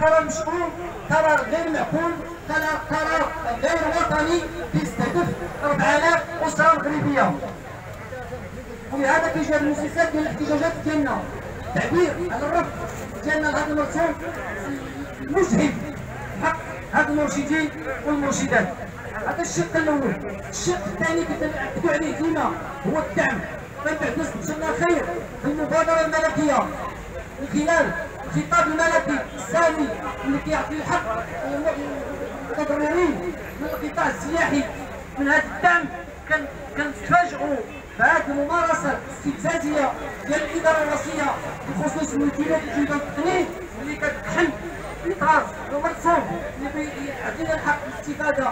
قرار مشروع، قرار غير مقبول، قرار غير وطني بيستهدف 4000 اسره مغربيه. ولهذا كيجي هاد المؤسسات ديال الاحتجاجات ديالنا تعبير على الرفض ديالنا لهذا المرسوم المجهد حق هاد المرشدين والمرشدات. هذا الشق الاول. الشق الثاني كنتأكدوا عليه ديما هو الدعم. كنتعكس ان شاء الله خير في المبادره الملكيه من خلال الخطاب الملكي السامي اللي كيعطي الحق للمتضررين من القطاع السياحي من هذا الدعم. كنتفاجئوا بهذه الممارسه الاستفزازيه ديال الاداره الراسيه بخصوص المنتجات الجديده والتقنيه اللي كتقحم اطار ومرسوم اللي كيعطينا الحق الاستفاده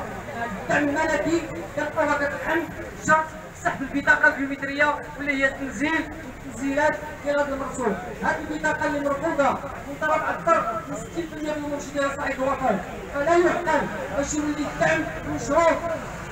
الدعم الملكي. كنلقاوها كتقحم شرط سحب البطاقه البيومتريه واللي هي تنزيلات ديال هذا المرسوم. هذه البطاقه اللي مرفوضه من طرف اكثر من 60% من المرشدين على صعيد الوطن، فلا يحتمل باش يولي الدعم مشروط،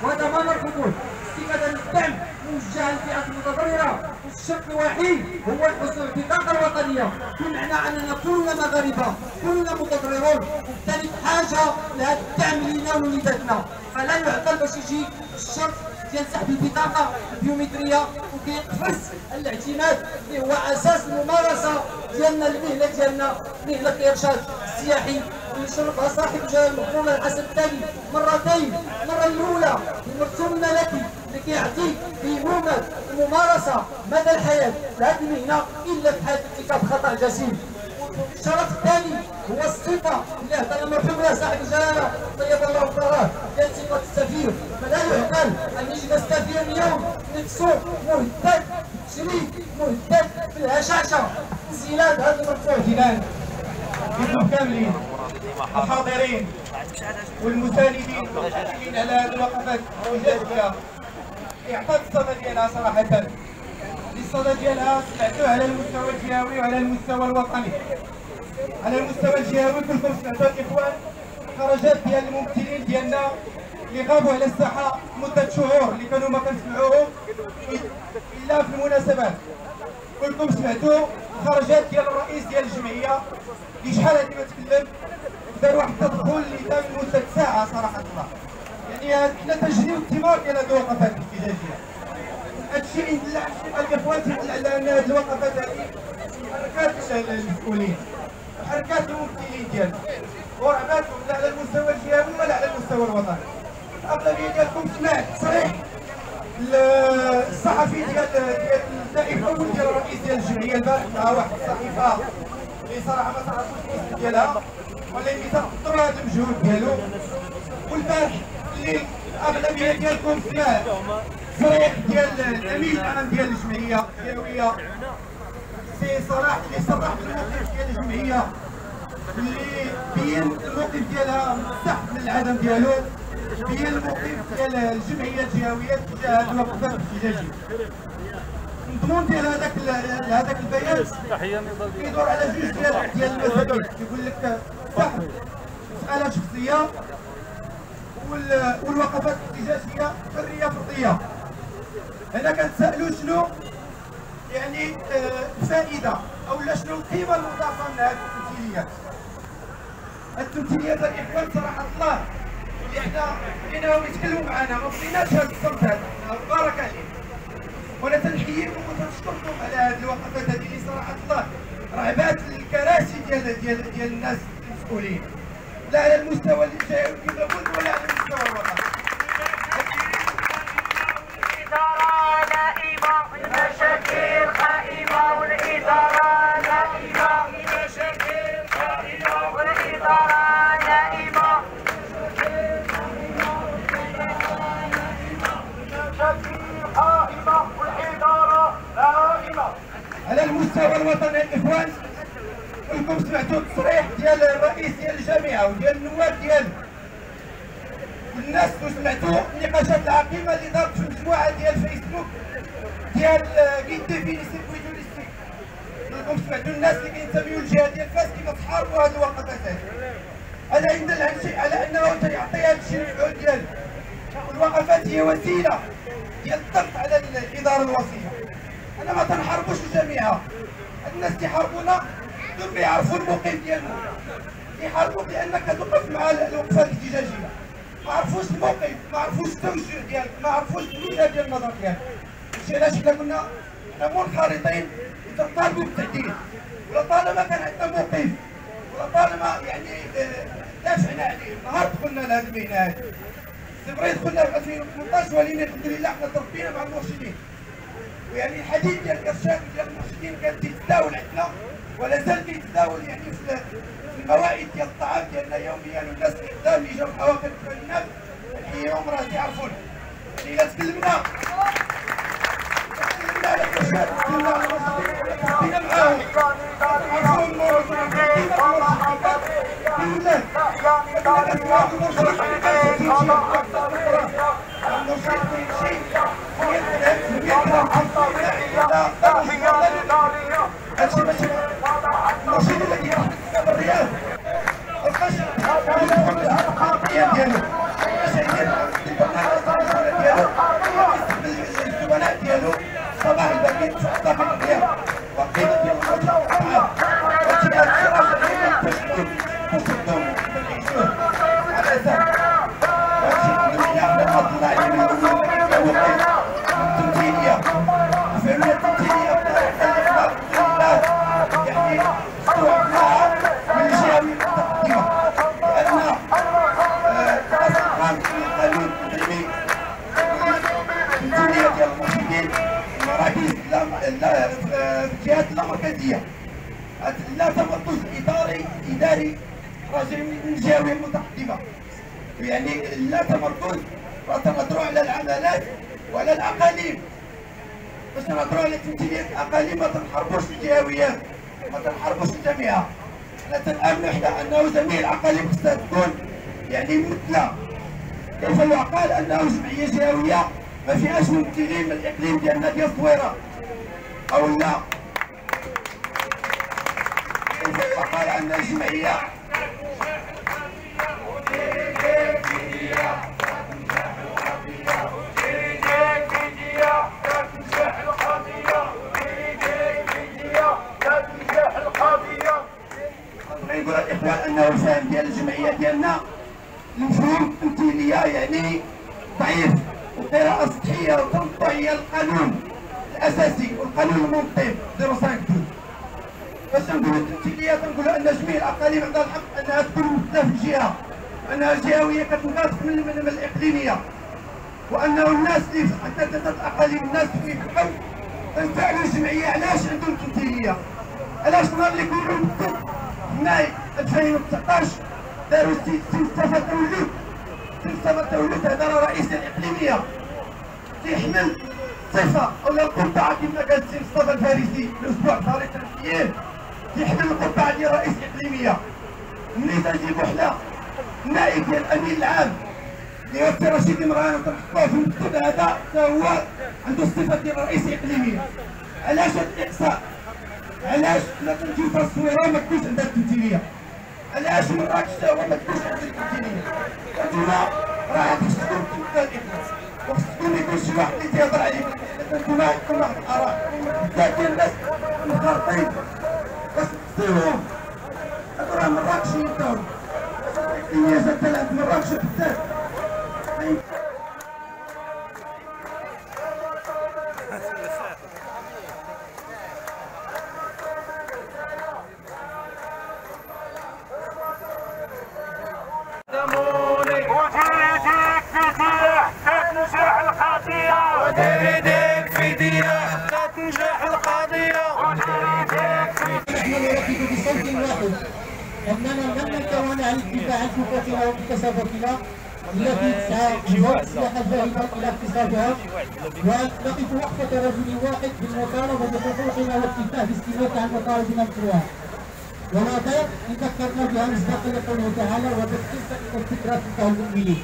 وهذا ما نرفضوه. استفاده من الدعم موجهه للفئات المتضرره، والشق الوحيد هو الحصول على البطاقه الوطنيه، بمعنى اننا كلنا مغاربه، كلنا متضررون، وبالتالي بحاجه لهذا الدعم لينا ولوليداتنا، فلا يعقل باش يجي الشرط ديال سحب البطاقه البيومتريه وكيقفز الاعتماد اللي هو اساس الممارسه ديالنا المهنه ديالنا، مهنه الارشاد السياحي اللي شرفها صاحب جلاله المكرمه الحسن الثاني مرتين. المره الاولى المرسوم الملكي اللي كيعطي بهمومه الممارسه مدى الحياه لهذه المهنه الا في حاله ارتكاب خطا جسيم. الشرف الثاني هو الصفه اللي اهداها المرحوم لها صاحب الجلاله طيب الله ابصاره ديال صفه السفير، فلا يعقل ان يجد السفير اليوم نفسه مهدد شريك مهدد بالهشاشه انسداد هذا المرفوع ديالنا. كاملين الحاضرين والمساندين والمشاركين على هذه الوقفات الجازيه اعطت الصدى ديالها صراحه. الصدى ديالها سمعتوه على المستوى الجهوي وعلى المستوى الوطني. على المستوى الجهوي كلكم سمعتوا الاخوان الخرجات ديال الممثلين ديالنا اللي غابوا على الساحه مده شهور اللي كانوا ما كنسمعوهم الا في المناسبات. كلكم سمعتوا الخرجات ديال الرئيس ديال الجمعيه اللي شحال هذه ما تكلم، دار واحد التدخل اللي دام مده ساعه صراحه الله. يعني هاد النتاج والثمار ديال هاد الوقفات الاحتجاجيه هادشي اللي دلع الاخوان تيدل على ان هاد الوقفات هادي حركات المسؤولين، حركات الممثلين ديالنا ورعباتهم لا على المستوى الجهوي ولا على المستوى الوطني. الاغلبيه ديالكم سمعت تصريح الصحفي ديال النائب الاول ديال الرئيس ديال الجمعيه البارح مع واحد الصحيفه اللي صراحه ما تعرفوش الاسم ديالها ولكن تقدروا هذا المجهود ديالو. والبارح اللي الاغلبيه ديالكم سمعت التصريح ديال الامين العام ديال الجمعيه الجهويه سي صلاح اللي صرح بالموقف ديال الجمعيه اللي بين الموقف ديالها مستحق من العدم ديالو، بين الموقف ديال الجمعيه الجهويه تجاه هذه الوقفات الاحتجاجيه. المضمون ديال هذاك البيان كيدور على جوج ديال المسائل، كيقول لك صاحب مساله شخصيه والوقفات الاحتجاجيه حريه فرديه. هنا كنتسالوا شنو يعني الفائده او لا شنو القيمه المضافه من هذه التمثيليات. التمثيليات الاخوان صراحه الله اللي حنا لقيناهم يتكلموا معنا ما بغيناش هذا الصمت هذا، بارك عليهم. وانا تنحييكم وتنشكركم على هذه الوقفات هذه اللي صراحه الله رعبات الكراسي ديال ديال ديال الناس المسؤولين، لا على المستوى الجهوي كما قلت ولا على المستوى الوطني. الإدارة نائمة، المشاكل قائمة، والإدارة نائمة، المشاكل قائمة، والإدارة نائمة، المشاكل قائمة، والإدارة نائمة. المستوى الوطني الاخوان. كلكم سمعتوا التصريح ديال الرئيس ديال الجامعه وديال النواب ديال الناس، وسمعتوا النقاشات العقيمه اللي دارت في مجموعه ديال فيسبوك ديال كيديفيني سيركوي توريستيك. كلكم سمعتوا الناس اللي كينتميوا للجهه ديال فاس كيما تحاربوا هذه الوقفات هذه. على ان على انه تيعطي هذا الشيء العود ديالو. الوقفات هي وسيله ديال الضغط على الاداره الوصيه. انا ما تنحاربوش الجامعه، الناس تيحاربونا بدون ما يعرفوا الموقف ديالهم. تيحاربوك لانك كتوقف مع الوقفه الاحتجاجيه، ما عرفوش الموقف، ما عرفوش التوجه ديالك، ما عرفوش الوجهه ديال النظر ديالك. ماشي علاش الا كنا حنا منخرطين وتنطالبوا بالتعديل، ولا طالما كان عندنا موقف، ولا طالما يعني دافعنا عليه. نهار دخلنا لهذه المهنه هذه، فبراير دخلنا في 2018 ولينا الحمد لله حنا تربينا مع المرشدين. ويعني الحديث ديال الارشاد وديال المرشدين كان تيتداول عندنا ولا زال كيتداول يعني في الموائد ديال الطعام ديالنا يوميا. والناس القدام اللي جاو في اواخر الثمانينات اليوم راه تيعرفونا. يعني الا تكلمنا على الارشاد تكلمنا على المرشدين، تربينا معاهم، عرفوهم المرشدين بالله. كنا كنتواعدوا المرشدين اللي كانوا كيمشيو المرشد كيمشي ويخدم ويخدم حتى يحيى. المرشد الذي يحكم الرياض الخشب الحق ديالو، المسائل الزبناء ديالو، صباح الباكين في الطاقم ديالو، وقيمه ديال الطعام وتبقى الشرف ديال التشكيل وصدهم بالعيشون على اساس هادشي الدنيا على فضل عليه من الوقت التمثيليه وفعليه التمثيليه بطريقه الله. يعني استوعبناها من الجهه المتقدمه لان اصدقاء القانون التنظيمي والتمثيليه ديال المرشدين المراكز الجهات اللامركزيه لا تمركز اداري راه جاي من الجهه المتقدمه. يعني لا تمركز راه تنهضروا على العمالات وعلى الاقاليم. باش تنهضروا على تمثيليه الاقاليم ما تنحاربوش الجهويات، ما تنحاربوش الجامعه. حنا تنامنوا حنا انه جميع العقاليم خصها تكون يعني ممثله. كيف يعقل انه جمعيه جهويه ما فيهاش ممثلين من الاقليم ديالنا ديال الصويره او لا؟ كيف يعقل ان جمعيه يقول الاخوان انه الفهم ديال الجمعيه ديالنا المفهوم التمثيليه يعني ضعيف، وقراءه سطحيه وتنطعيه للقانون الاساسي والقانون المنظم 05 باش نقولوا التمثيليه تنقولوا ان جميع الاقاليم عندها الحق انها تكون ممثله في الجهه، انها الجهويه كتنقاط من الاقليميه، وانه الناس اللي في ثلاثه الاقاليم الناس اللي في الحوم تنفعلوا الجمعيه. علاش عندهم التمثيليه؟ علاش نهار اللي كيقولوا بالضبط ماي 2019 داروا سلسله توليد، سلسله توليد هذا راه رئيس الاقليميه تيحمل صفه ولا القبعه كما قال السي مصطفى الفارسي الاسبوع الفارسي التنفيذ، تيحمل القبعه ديال رئيس الاقليميه. ملي تنجيبو حنا النائب ديال الامين العام اللي هو السي رشيد مران وتنحطوه في المكتب هذا حتى هو عنده الصفه ديال رئيس الاقليميه. علاش هاد الاقصاء؟ علاش لا تجيو في الصويره ما تكونش عندها التمثيليه؟ علاش مراكش تا هو ما تكونش عندها التمثيليه؟ انتوما راه خصكم تبقاو الاخلاص، وخصكم يكون شي واحد اللي تيهضر عليك، انتوما عندكم واحد الاراء بزاف ديال الناس مخرطين باش تديروهم. راه مراكش يدور الناس حتى لعند مراكش بزاف. أننا لم نتوانى عن الدفاع عن حقوقنا ومكتسباتنا التي ساهمت لحد ذلك إلى اكتسابها، ونقف وقفة رجل واحد بالمطالبة بحقوقنا واتفاه الاستمرار عن مطالبنا بحقوقها. ونظر إن ذكرنا بها مصداقا لقوله تعالى وتركيزا إلى الفكرات القوم الأولين.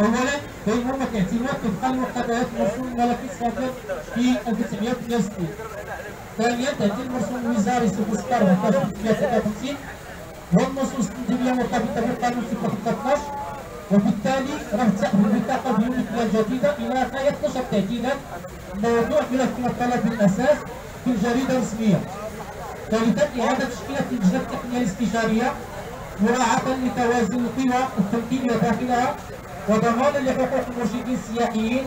أولا بينهما اعتماد طبقا لمقتضيات مرسوم الملكي الصادر في 1968. ثانيا تعديل مرسوم الوزاري 16 1953 والنصوص التنظيمية مرتبطة بالقانون 613، وبالتالي راه تأخذ البطاقة بمثلها الجديدة إلى غاية 12 تعديلا. موضوع ملف الطلب الأساس في الجريدة الرسمية. ثالثا إعادة تشكيلة اللجنة التقنية الاستشارية مراعاة لتوازن القوى التمكينية داخلها وضمانا لحقوق المرشدين السياحيين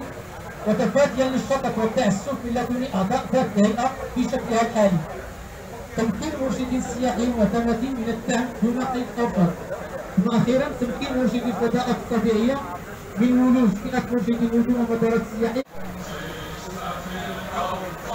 وتفاديا للشطط والتعسف من لدن أعضاء ذات الهيئة في شكلها الحالي. تمكين المرشدين السياحيين وتمكين من التهم دون قيد أو شرط. ثم أخيرا تمكين مرشدي الفضاءات الطبيعية من ولوج فئة مرشدي الوجوه ومدارات السياحية.